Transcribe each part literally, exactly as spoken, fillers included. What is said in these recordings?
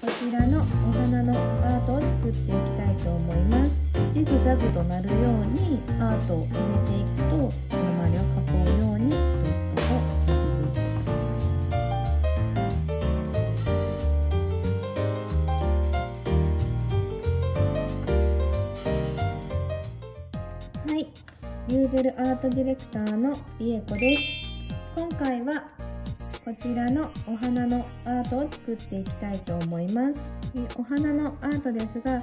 こちらのお花のアートを作っていきたいと思います。ジグザグとなるようにアートを入れていくと、この周りを囲うようにドットをのせていきます。はい、ユーゼルアートディレクターのりえこです。今回はこちらのお花のアートを作っていきたいと思います。お花のアートですが、ち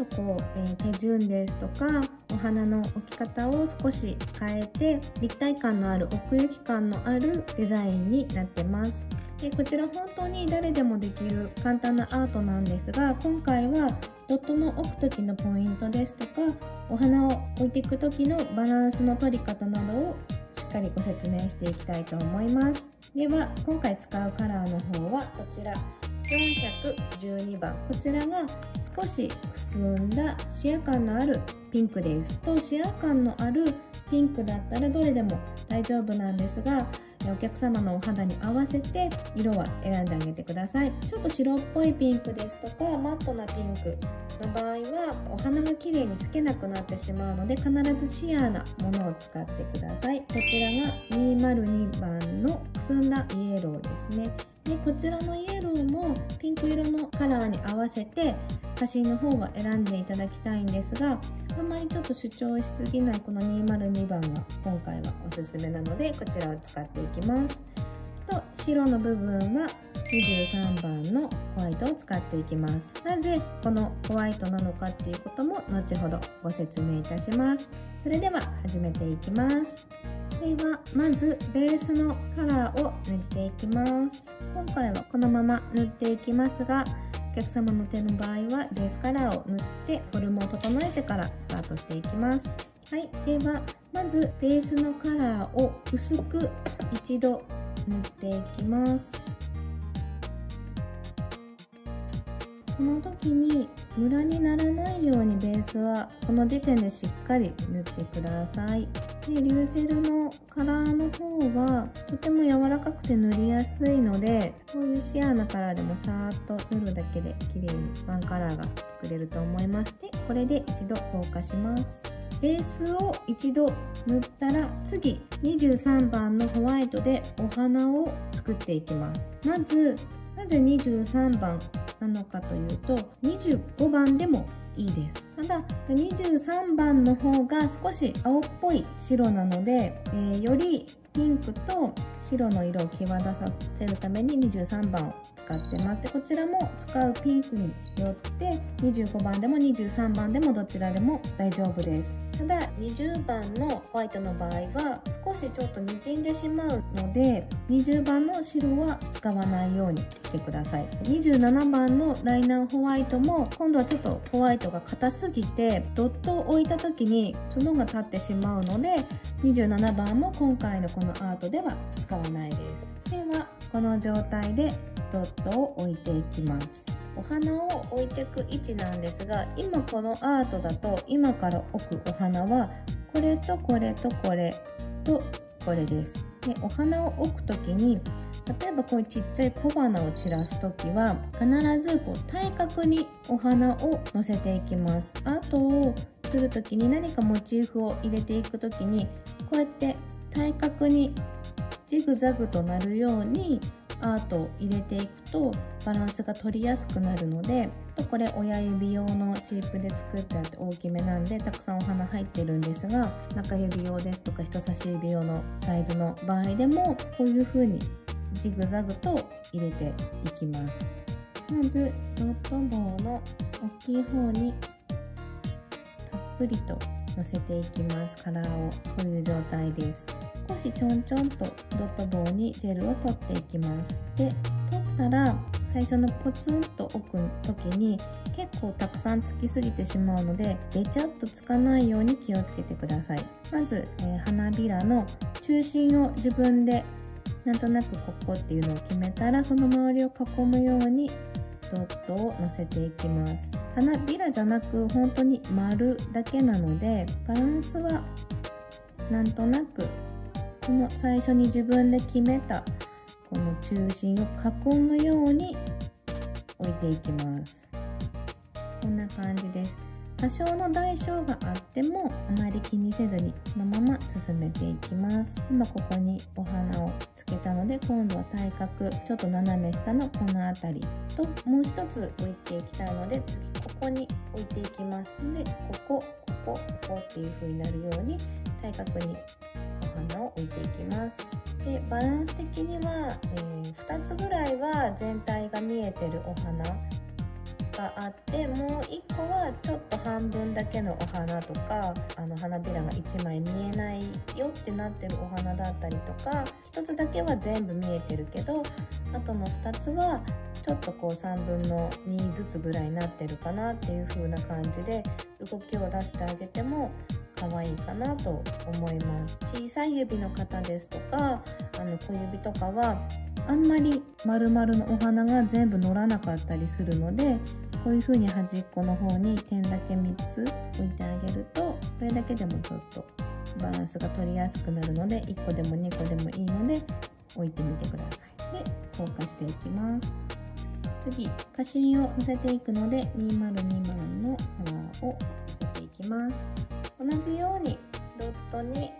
ょっとこう、えー、手順ですとかお花の置き方を少し変えて、立体感のある奥行き感のあるデザインになってます。でこちら本当に誰でもできる簡単なアートなんですが、今回はドットの置く時のポイントですとか、お花を置いていく時のバランスの取り方などをしっかりご説明していきたいと思います。では今回使うカラーの方はこちらよんひゃくじゅうにばん、こちらが少しくすんだシア感のあるピンクです。とシア感のあるピンクだったらどれでも大丈夫なんですが、お客様のお肌に合わせて色は選んであげてください。ちょっと白っぽいピンクですとかマットなピンクの場合はお花が綺麗に透けなくなってしまうので、必ずシアーなものを使ってください。こちらがにひゃくにばんのくすんだイエローですね。でこちらのイエローもピンク色のカラーに合わせて写真の方は選んでいただきたいんですが、あんまりちょっと主張しすぎないこのにひゃくにばんが今回はおすすめなので、こちらを使っていきます。と白の部分はにじゅうさんばんのホワイトを使っていきます。なぜこのホワイトなのかっていうことも後ほどご説明いたします。それでは始めていきます。ではまずベースのカラーを塗っていきます。今回はこのまま塗っていきますが、お客様の手の場合はベースカラーを塗ってフォルムを整えてからスタートしていきます。はい、ではまずベースのカラーを薄く一度塗っていきます。この時にムラにならないようにベースはこの時点でしっかり塗ってください。でリュージェルのカラーの方はとても柔らかくて塗りやすいので、こういうシアーなカラーでもさーっと塗るだけで綺麗にワンカラーが作れると思います。でこれで一度硬化します。ベースを一度塗ったら、次にじゅうさんばんのホワイトでお花を作っていきます。まずなぜにじゅうさんばんなのかというと、にじゅうごばんでもいいです。ただにじゅうさんばんの方が少し青っぽい白なので、えー、よりピンクと白の色を際立たせるためににじゅうさんばんを使ってます。でこちらも使うピンクによってにじゅうごばんでもにじゅうさんばんでもどちらでも大丈夫です。ただにじゅうばんのホワイトの場合は少しちょっとにじんでしまうので、にじゅうばんの白は使わないようにしてください。にじゅうななばんのライナーホワイトも今度はちょっとホワイトが硬すぎてドットを置いた時に角が立ってしまうので、にじゅうななばんも今回のこのアートでは使わないです。ではこの状態でドットを置いていきます。お花を置いていく位置なんですが、今このアートだと今から置くお花はこれとこれとこれとこれです。でお花を置く時に、例えばこういうちっちゃい小花を散らす時は必ずこう対角にお花をのせていきます。アートをする時に、何かモチーフを入れていく時にこうやって対角にジグザグとなるようにアートを入れていくとバランスが取りやすくなるので、これ親指用のチープで作ってあって大きめなんでたくさんお花入ってるんですが、中指用ですとか人差し指用のサイズの場合でもこういう風にジグザグと入れていきます。まずドット棒の大きい方にたっぷりとのせていきます。カラーをこういう状態です。少しちょんちょんとドット棒にジェルを取っていきます。で取ったら最初のポツンと置く時に結構たくさんつきすぎてしまうので、べちゃっとつかないように気をつけてください。まず、えー、花びらの中心を自分でなんとなくここっていうのを決めたら、その周りを囲むようにドットをのせていきます。花びらじゃなく本当に丸だけなので、バランスはなんとなくこの最初に自分で決めたこの中心を囲むように置いていきます。こんな感じです。多少の代償があってもあまり気にせずにこのまま進めていきます。今ここにお花をつけたので、今度は対角ちょっと斜め下のこの辺りともう一つ置いていきたいので、次ここに置いていきます。でここここここっていう風になるように対角にお花を置いていきます。でバランス的には、えー、ふたつぐらいは全体が見えてるお花があって、もういっこはちょっと半分だけのお花とか、あの花びらがいちまい見えないよってなってるお花だったりとか、ひとつだけは全部見えてるけど、あとのふたつはちょっとこうさんぶんのにずつぐらいになってるかなっていう風な感じで動きを出してあげても可愛いかなと思います。小さい指の方ですとか、あの小指とかはあんまり丸々のお花が全部乗らなかったりするので、こういう風に端っこの方に点だけみっつ置いてあげると、それだけでもちょっとバランスが取りやすくなるので、いっこでもにこでもいいので置いてみてください。で硬化していきます。次花芯をのせていくのでにまるにばんの花をのせていきます。同じようにドットに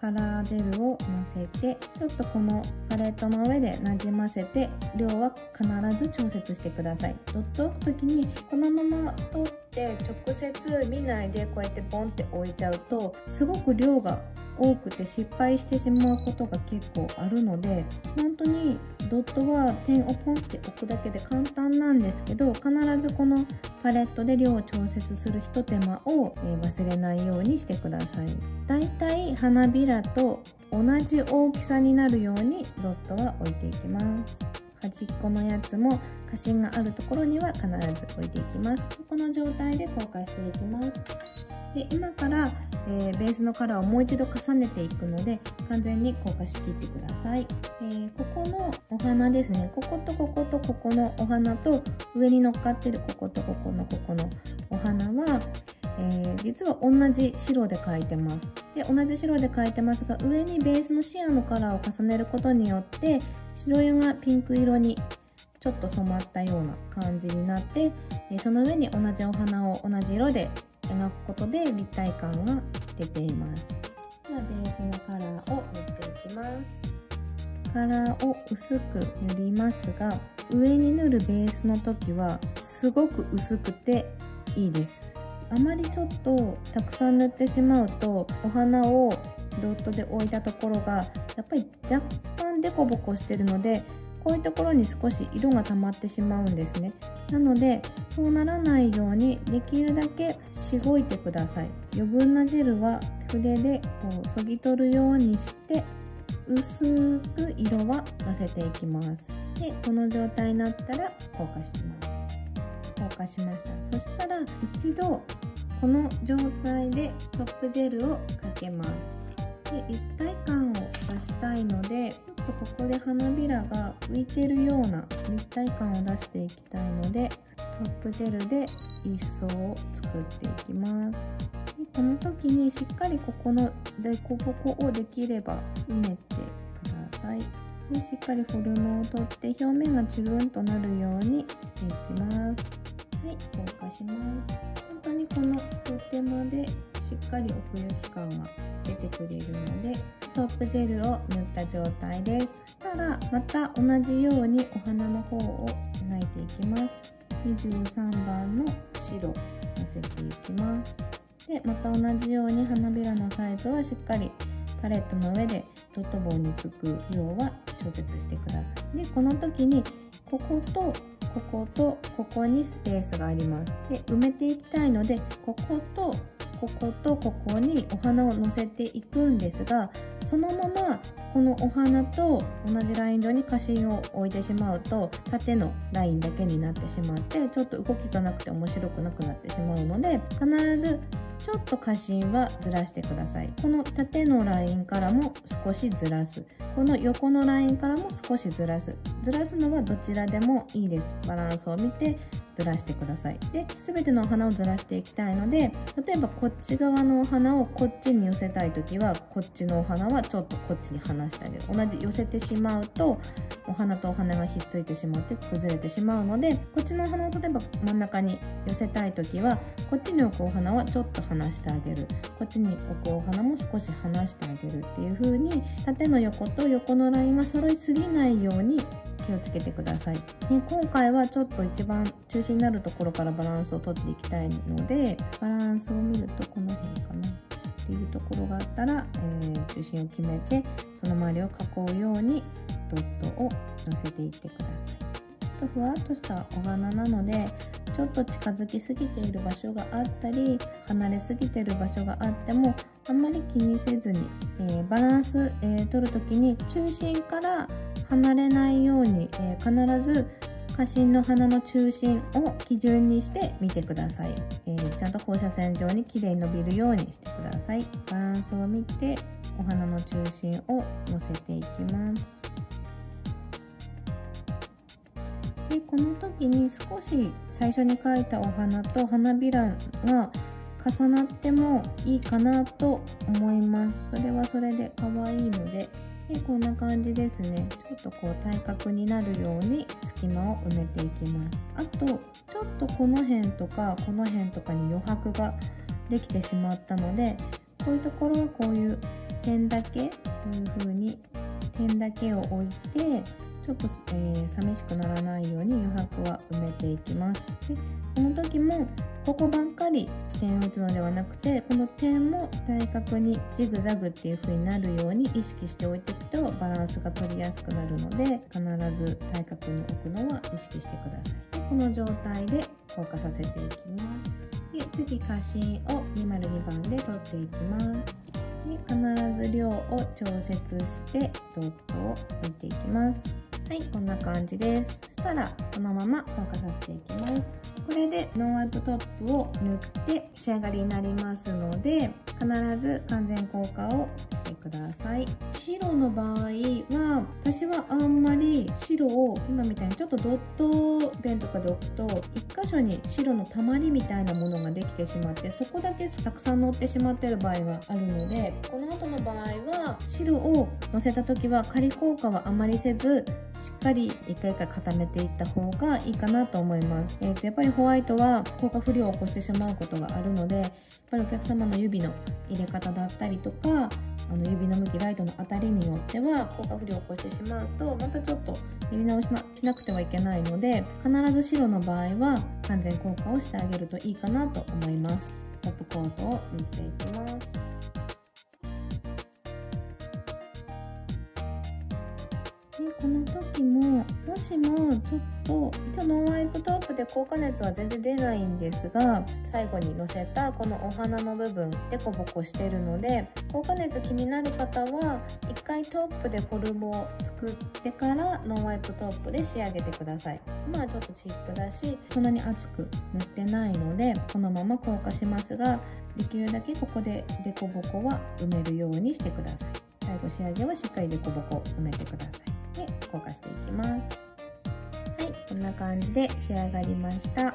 カラーデルをのせて、ちょっとこのパレットの上でなじませて、量は必ず調節してください。ドットを置くときにこのまま取って直接見ないでこうやってボンって置いちゃうと、すごく量が多くて失敗してしまうことが結構あるので、本当にドットは点をポンって置くだけで簡単なんですけど、必ずこのパレットで量を調節するひと手間を忘れないようにしてください。だいたい花びらと同じ大きさになるようにドットは置いていきます。端っこのやつも花芯があるところには必ず置いていきます。この状態で硬化していきます。で今から、えー、ベースのカラーをもう一度重ねていくので、完全に硬化しきってください。えー、ここのお花ですね、こことこことここのお花と上に乗っかってるこことここのここのお花は、えー、実は同じ白で描いてます。で同じ白で描いてますが、上にベースのシアーのカラーを重ねることによって白色がピンク色にちょっと染まったような感じになって、その上に同じお花を同じ色で描くことで立体感が出ています。ではベースのカラーを塗っていきます。カラーを薄く塗りますが、上に塗るベースの時はすごく薄くていいです。あまりちょっとたくさん塗ってしまうと、お花をドットで置いたところがやっぱり若干デコボコしてるので、こういうところに少し色が溜まってしまうんですね。なのでそうならないようにできるだけしごいてください。余分な汁は筆でこうそぎ取るようにして、薄く色はのせていきます。でこの状態になったら硬化します。硬化しました。そしたら一度この状態でトップジェルをかけます。で立体感を出したいので、ここで花びらが浮いてるような立体感を出していきたいので、トップジェルで一層を作っていきます。でこの時にしっかりここの凸凹をできれば埋めてください。でしっかりフォルムを取って表面がチュルンとなるようにしていきます。はい、硬化します。本当にこの一手間でしっかり奥行き感が出てくれるので、トップジェルを塗った状態です。そしたらまた同じようにお花の方を描いていきます。にじゅうさんばんの白をのせていきます。でまた同じように花びらのサイズはしっかりパレットの上でドット棒につく量は調節してください。でこの時にこことこことここにスペースがあります。で埋めていきたいので、こことこことここにお花をのせていくんですが、そのままこのお花と同じライン上に花芯を置いてしまうと、縦のラインだけになってしまって、ちょっと動きがなくて面白くなくなってしまうので、必ずちょっと花芯はずらしてください。この縦のラインからも少しずらす、この横のラインからも少しずらす。ずらすのはどちらでもいいです。バランスを見てずらしてください。で、全てのお花をずらしていきたいので、例えばこっち側のお花をこっちに寄せたい時は、こっちのお花はちょっとこっちに離してあげる。同じ寄せてしまうとお花とお花がひっついてしまって崩れてしまうので、こっちのお花を例えば真ん中に寄せたい時は、こっちに置くお花はちょっと離してあげる、こっちに置くお花も少し離してあげるっていう風に、縦の横と横のラインは揃いすぎないように気をつけてください。で、今回はちょっと一番中心になるところからバランスをとっていきたいので、バランスを見るとこの辺かなっていうところがあったら、えー、中心を決めてその周りを囲うようにドットをのせていってください。ちょっとふわっとしたお花なので、ちょっと近づきすぎている場所があったり離れすぎている場所があってもあんまり気にせずに、えー、バランス、えー、取る時に中心から離れないように、えー、必ず花芯の花の中心を基準にしてみてください。えー、ちゃんと放射線上にきれいに伸びるようにしてください。バランスを見てお花の中心をのせていきます。で、この時に少し最初に描いたお花と花びらが重なってもいいかなと思います。それはそれで可愛いので。で、こんな感じですね。ちょっとこう対角になるように隙間を埋めていきます。あとちょっとこの辺とかこの辺とかに余白ができてしまったので、こういうところはこういう点だけという風に点だけを置いて、ちょっと、えー、寂しくならないように余白は埋めていきます。で、この時もここばっかり点を打つのではなくて、この点も対角にジグザグっていう風になるように意識しておいていくとバランスが取りやすくなるので、必ず対角に置くのは意識してください。で、この状態で硬化させていきます。で、次花芯をにまるにばんで取っていきます。で、必ず量を調節してドットを置いていきます。はい、こんな感じです。そしたらこのまま硬化させていきます。これでノンワイプトップを塗って仕上がりになりますので、必ず完全硬化をしてください。白の場合は、私はあんまり白を今みたいにちょっとドットペンとかで置くといっ箇所に白のたまりみたいなものができてしまって、そこだけたくさん乗ってしまっている場合があるので、この後の場合は白をのせた時は仮硬化はあまりせず、しっかり一回一回固めていった方がいいかなと思います。えーと、やっぱりホワイトは硬化不良を起こしてしまうことがあるので、やっぱりお客様の指の入れ方だったりとか、あの指の向き、ライトの当たりによっては硬化不良を起こしてしまうと、またちょっと塗り直しな、しなくてはいけないので、必ず白の場合は完全硬化をしてあげるといいかなと思います。トップコートを塗っていきます。で、この時ももしもちょっと一応ノンワイプトップで硬化熱は全然出ないんですが、最後にのせたこのお花の部分デコボコしてるので、硬化熱気になる方は一回トップでフォルムを作ってからノンワイプトップで仕上げてください。まあちょっとチップだしそんなに厚く塗ってないので、このまま硬化しますが、できるだけここでデコボコは埋めるようにしてください。最後仕上げはしっかりデコボコ埋めてください。で、硬化していきます。はい、こんな感じで仕上がりました。ただ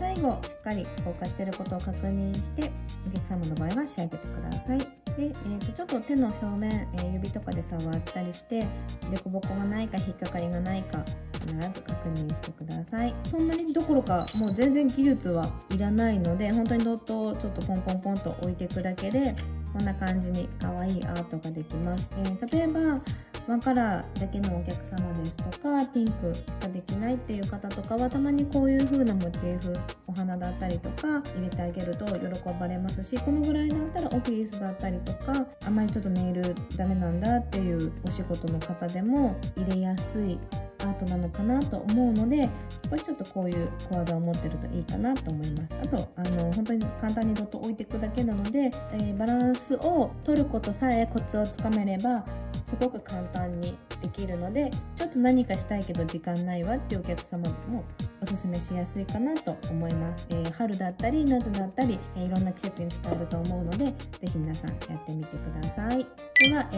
最後しっかり硬化していることを確認して、お客様の場合は仕上げてください。で、えー、とちょっと手の表面、えー、指とかで触ったりして凸凹がないか引っかかりがないか必ず確認してください。そんなにどころかもう全然技術はいらないので、本当にドットをちょっとポンポンポンと置いていくだけでこんな感じに可愛いアートができます。えー、例えばワンカラーだけのお客様ですとか、ピンクしかできないっていう方とかは、たまにこういう風なモチーフ、お花だったりとか入れてあげると喜ばれますし、このぐらいだったらオフィスだったりとか、あまりちょっとネイルダメなんだっていうお仕事の方でも入れやすいアートなのかなと思うので、これちょっとこういう小技を持ってるといいかなと思います。あとあの本当に簡単にドット置いていくだけなので、えー、バランスを取ることさえコツをつかめればすごく簡単にできるので、ちょっと何かしたいけど時間ないわっていうお客様もおすすめしやすいかなと思います。えー、春だったり夏だったり、えー、いろんな季節に使えると思うので、ぜひ皆さんやってみてください。では、え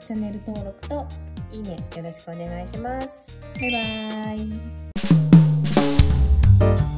ー、チャンネル登録といいねよろしくお願いします。バイバーイ。